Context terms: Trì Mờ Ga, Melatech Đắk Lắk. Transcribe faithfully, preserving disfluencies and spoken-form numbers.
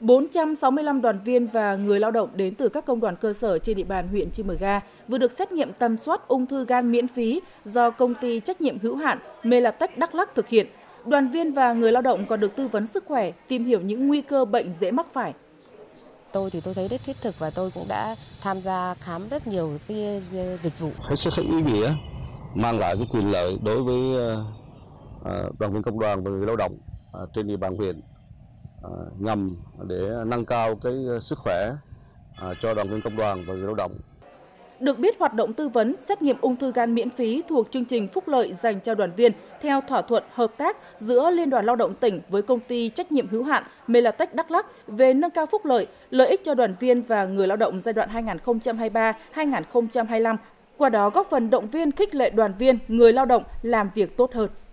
bốn trăm sáu mươi lăm đoàn viên và người lao động đến từ các công đoàn cơ sở trên địa bàn huyện Trì Mờ Ga vừa được xét nghiệm tầm soát ung thư gan miễn phí do công ty trách nhiệm hữu hạn Melatech Đắk Lắk thực hiện. Đoàn viên và người lao động còn được tư vấn sức khỏe, tìm hiểu những nguy cơ bệnh dễ mắc phải. Tôi thì tôi thấy rất thiết thực và tôi cũng đã tham gia khám rất nhiều cái dịch vụ. Hết sức ý nghĩa, mang lại cái quyền lợi đối với đoàn viên công đoàn và người lao động trên địa bàn huyện, nhằm để nâng cao cái sức khỏe cho đoàn viên công đoàn và người lao động. Được biết, hoạt động tư vấn xét nghiệm ung thư gan miễn phí thuộc chương trình phúc lợi dành cho đoàn viên theo thỏa thuận hợp tác giữa Liên đoàn Lao động tỉnh với công ty trách nhiệm hữu hạn Melatech Đắk Lắk về nâng cao phúc lợi, lợi ích cho đoàn viên và người lao động giai đoạn hai nghìn không trăm hai mươi ba đến hai nghìn không trăm hai mươi lăm, qua đó góp phần động viên khích lệ đoàn viên, người lao động làm việc tốt hơn.